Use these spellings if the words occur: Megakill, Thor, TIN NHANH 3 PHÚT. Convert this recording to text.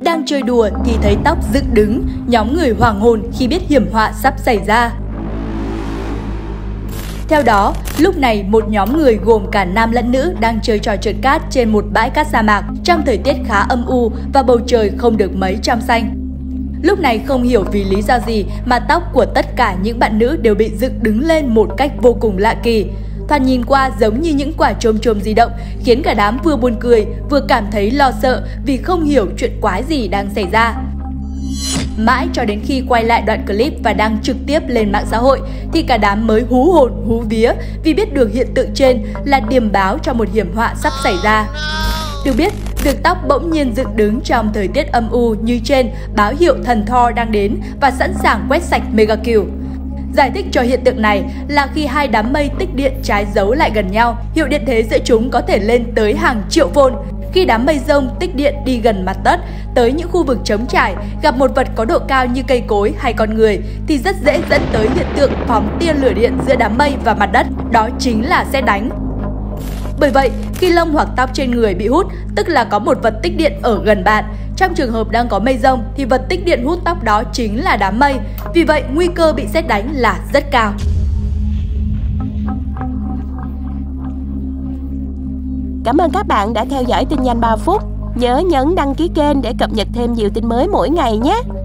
Đang chơi đùa thì thấy tóc dựng đứng, nhóm người hoảng hồn khi biết hiểm họa sắp xảy ra. Theo đó, lúc này một nhóm người gồm cả nam lẫn nữ đang chơi trò trượt cát trên một bãi cát sa mạc trong thời tiết khá âm u và bầu trời không được mấy trong xanh. Lúc này không hiểu vì lý do gì mà tóc của tất cả những bạn nữ đều bị dựng đứng lên một cách vô cùng lạ kỳ. Thoạt nhìn qua giống như những quả chôm chôm di động, khiến cả đám vừa buồn cười vừa cảm thấy lo sợ vì không hiểu chuyện quái gì đang xảy ra. Mãi cho đến khi quay lại đoạn clip và đăng trực tiếp lên mạng xã hội thì cả đám mới hú hồn hú vía vì biết được hiện tượng trên là điềm báo cho một hiểm họa sắp xảy ra. Được biết, việc tóc bỗng nhiên dựng đứng trong thời tiết âm u như trên báo hiệu thần Thor đang đến và sẵn sàng quét sạch Megakill. Giải thích cho hiện tượng này là khi hai đám mây tích điện trái dấu lại gần nhau, hiệu điện thế giữa chúng có thể lên tới hàng triệu volt. Khi đám mây rông tích điện đi gần mặt đất, tới những khu vực trống trải, gặp một vật có độ cao như cây cối hay con người thì rất dễ dẫn tới hiện tượng phóng tia lửa điện giữa đám mây và mặt đất, đó chính là sét đánh. Bởi vậy, khi lông hoặc tóc trên người bị hút, tức là có một vật tích điện ở gần bạn. Trong trường hợp đang có mây rông thì vật tích điện hút tóc đó chính là đám mây, vì vậy nguy cơ bị sét đánh là rất cao. Cảm ơn các bạn đã theo dõi tin nhanh 3 phút. Nhớ nhấn đăng ký kênh để cập nhật thêm nhiều tin mới mỗi ngày nhé!